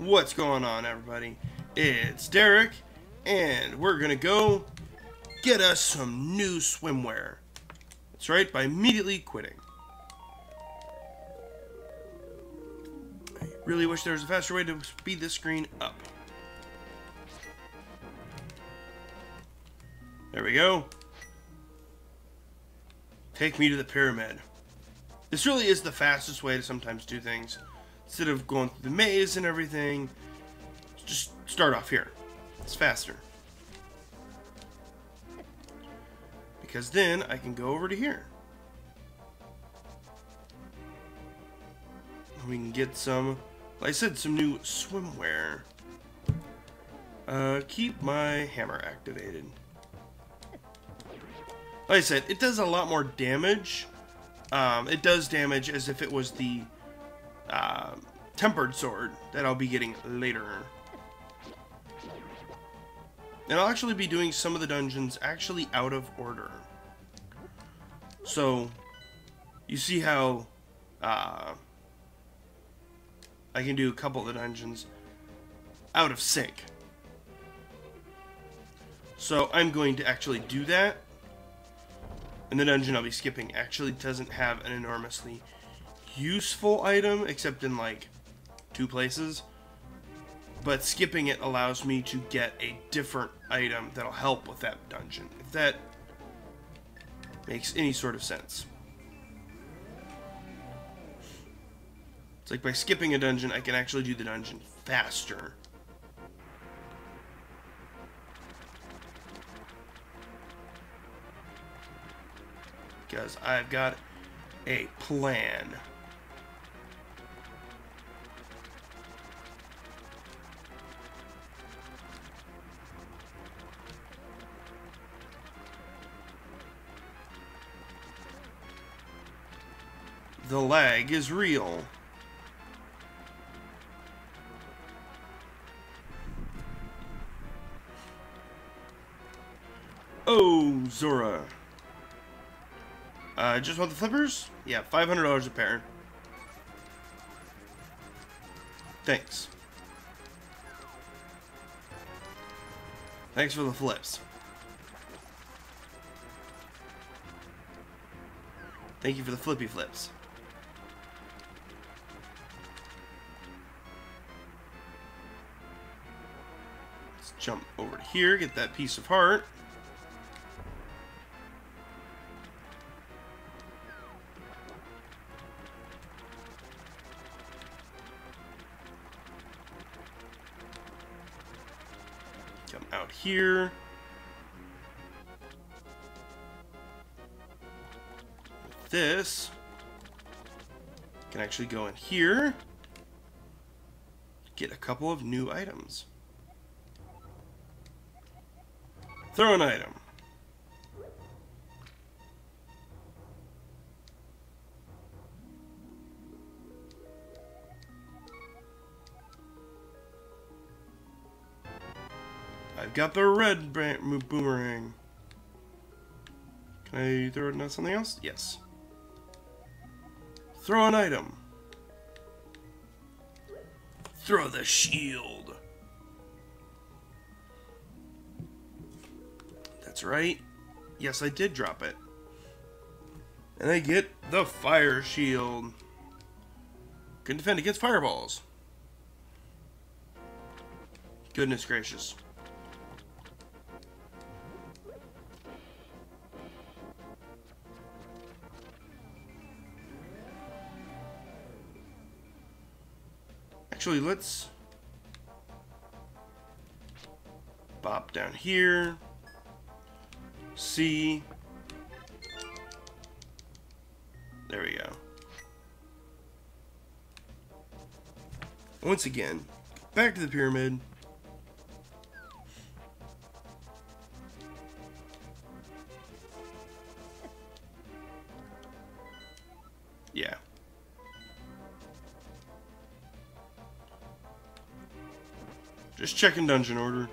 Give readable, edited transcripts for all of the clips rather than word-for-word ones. What's going on, everybody? It's Derek, and we're gonna go get us some new swimwear. That's right, by immediately quitting. I really wish there was a faster way to speed this screen up. There we go. Take me to the pyramid. This really is the fastest way to sometimes do things. Instead of going through the maze and everything, just start off here. It's faster. Because then I can go over to here. We can get some, like I said, some new swimwear. Keep my hammer activated. Like I said, it does a lot more damage. It does damage as if it was the tempered sword that I'll be getting later. And I'll actually be doing some of the dungeons actually out of order. So, you see how I can do a couple of the dungeons out of sync. So, I'm going to actually do that. And the dungeon I'll be skipping actually doesn't have an enormously useful item, except in like two places, but skipping it allows me to get a different item that'll help with that dungeon, if that makes any sort of sense. It's like by skipping a dungeon I can actually do the dungeon faster. Because I've got a plan. The lag is real. Oh, Zora. Just want the flippers? Yeah, $500 a pair. Thanks. Thanks for the flips. Thank you for the flippy flips. Let's jump over to here, get that piece of heart. Out here, this can actually go in here, get a couple of new items. Throw an item. I've got the red boomerang. Can I throw it at something else? Yes. Throw an item. Throw the shield. That's right. Yes, I did drop it. And I get the fire shield. Can defend against fireballs. Goodness gracious. Actually, let's bop down here, see, there we go. Once again, back to the pyramid. Yeah. Just checking dungeon order.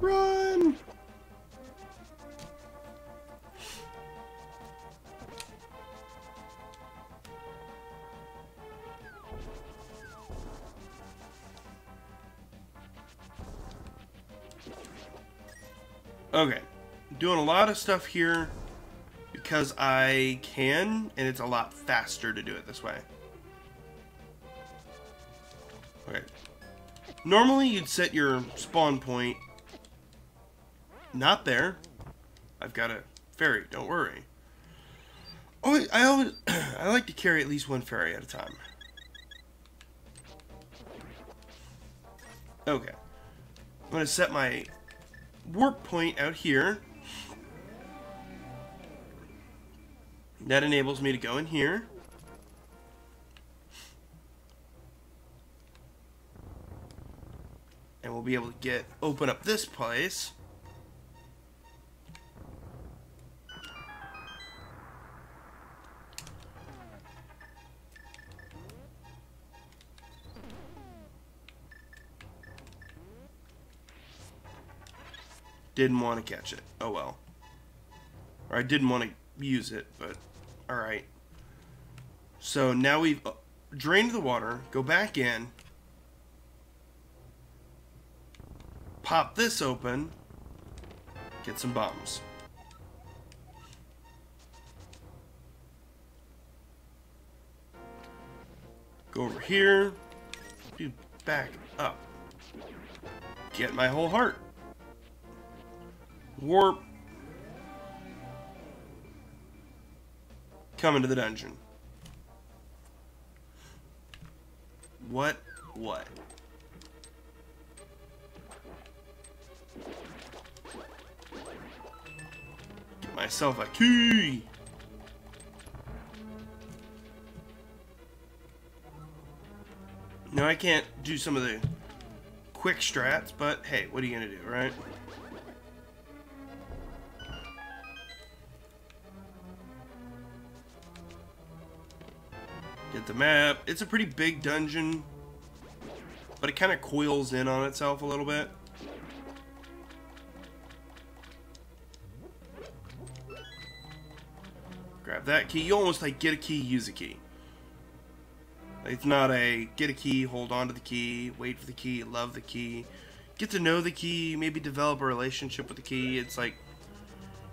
Run! Okay, I'm doing a lot of stuff here because I can, and it's a lot faster to do it this way. Okay. Normally you'd set your spawn point not there. I've got a ferry, don't worry. Oh, I like to carry at least one ferry at a time. Okay. I'm going to set my warp point out here. That enables me to go in here. And we'll be able to open up this place. Didn't want to catch it. Oh well. Or I didn't want to use it, but alright. So now we've drained the water. Go back in. Pop this open. Get some bombs. Go over here. Dude, back up. Get my whole heart. Warp. Come into the dungeon. What? Get myself a key. No, I can't do some of the quick strats, but hey, what are you gonna do, right? Get the map. It's a pretty big dungeon, but it kind of coils in on itself a little bit. Grab that key. You almost like get a key, use a key. It's not a get a key, hold on to the key, wait for the key, love the key, get to know the key, maybe develop a relationship with the key. It's like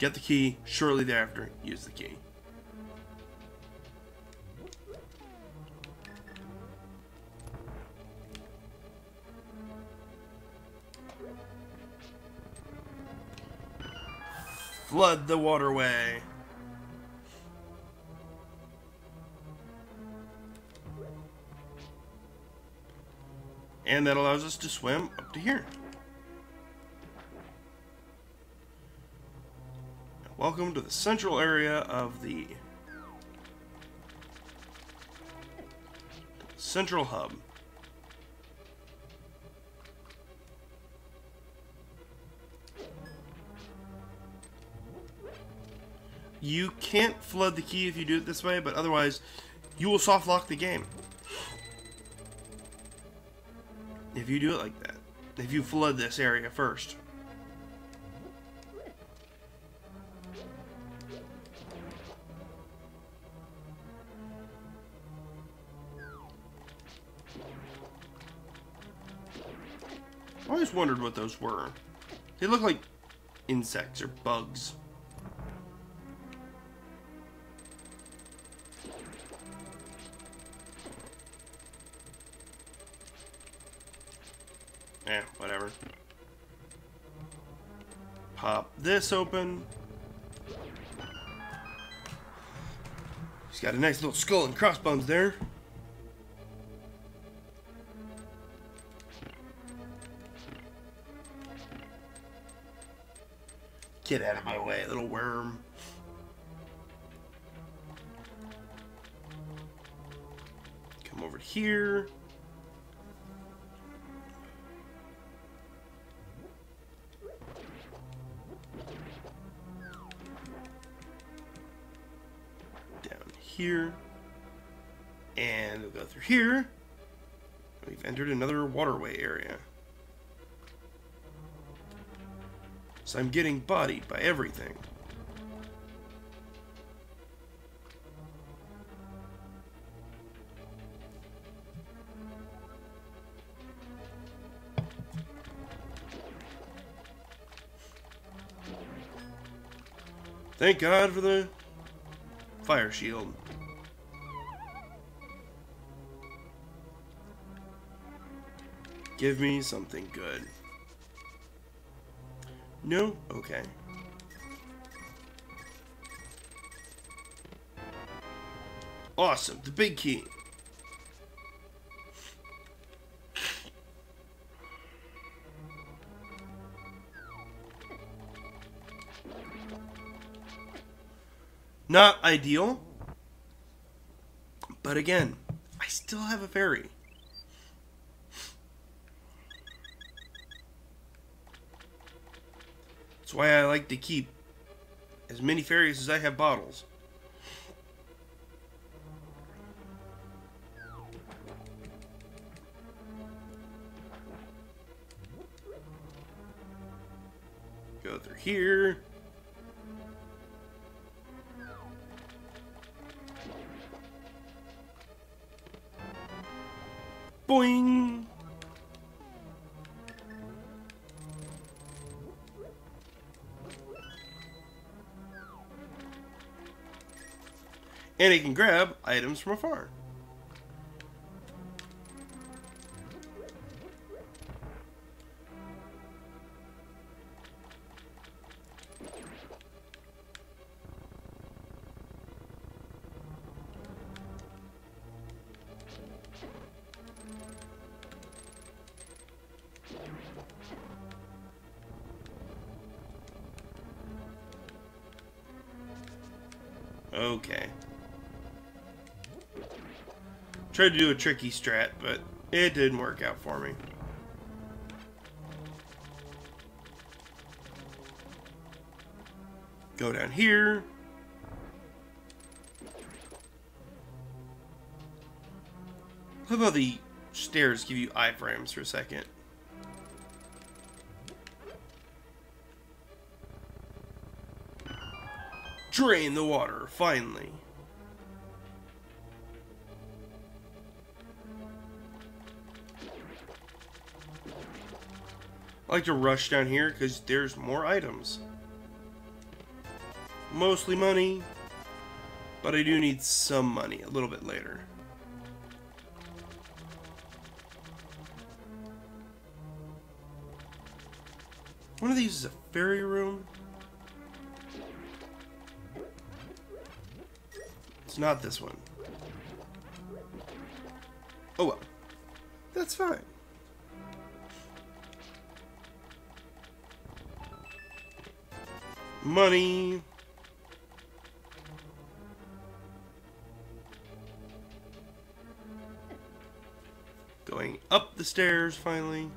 get the key, shortly thereafter use the key. Flood the waterway. And that allows us to swim up to here. Welcome to the central area of the central hub. You can't flood the key if you do it this way, but otherwise, you will soft lock the game. If you do it like that. If you flood this area first. I always wondered what those were. They look like insects or bugs. Eh, whatever. Pop this open. He's got a nice little skull and crossbones there. Get out of my way, little worm. Come over here. Here, and we'll go through here. We've entered another waterway area. So I'm getting bodied by everything. Thank God for the fire shield. Give me something good. No? Okay. Awesome. The big key. Not ideal. But again, I still have a fairy. That's why I like to keep as many fairies as I have bottles. Go through here. Boing! And it can grab items from afar. Okay. Tried to do a tricky strat, but it didn't work out for me. Go down here. How about the stairs give you iframes for a second? Drain the water, finally. I like to rush down here because there's more items. Mostly money, but I do need some money a little bit later. One of these is a fairy room. It's not this one. Oh well, that's fine. Money. Going up the stairs finally.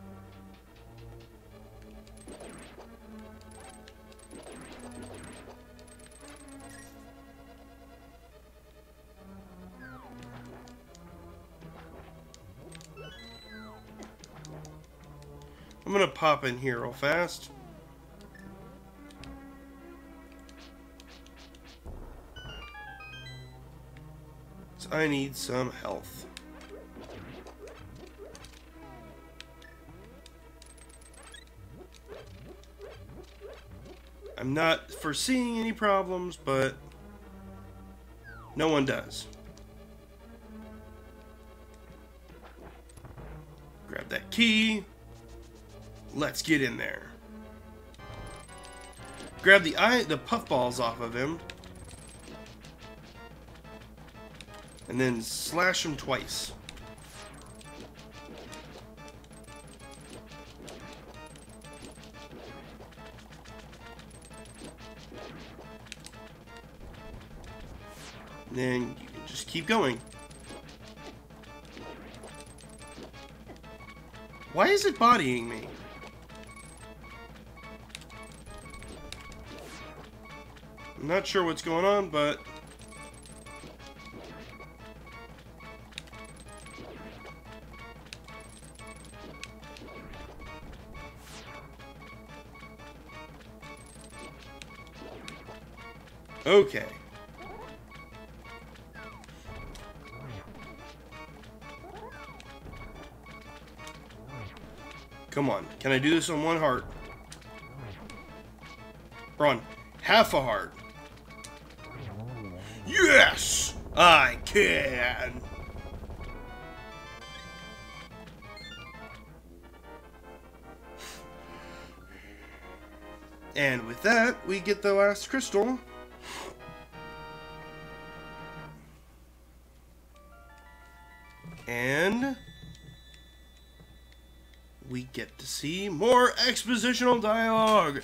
I'm gonna pop in here real fast. I need some health. I'm not foreseeing any problems, but no one does. Grab that key. Let's get in there. Grab the puffballs off of him. And then slash him twice. And then you can just keep going. Why is it bodying me? I'm not sure what's going on, but... okay. Come on. Can I do this on one heart? Or on half a heart? Yes, I can. And with that, we get the last crystal. And we get to see more expositional dialogue.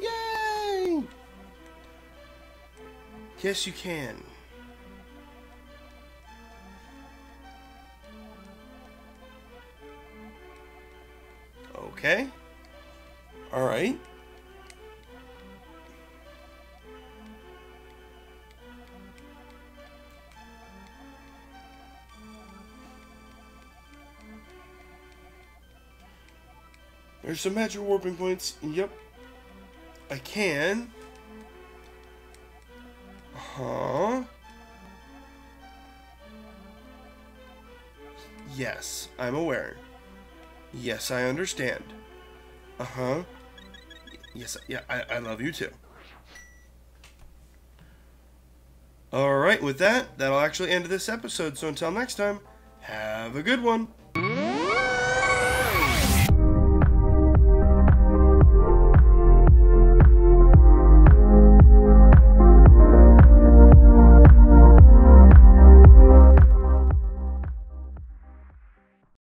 Yay! Yes, you can. Okay. All right. There's some magic warping points. Yep. I can. Uh-huh. Yes, I'm aware. Yes, I understand. Uh-huh. Yes, yeah, I love you too. Alright, with that, that'll actually end this episode. So until next time, have a good one.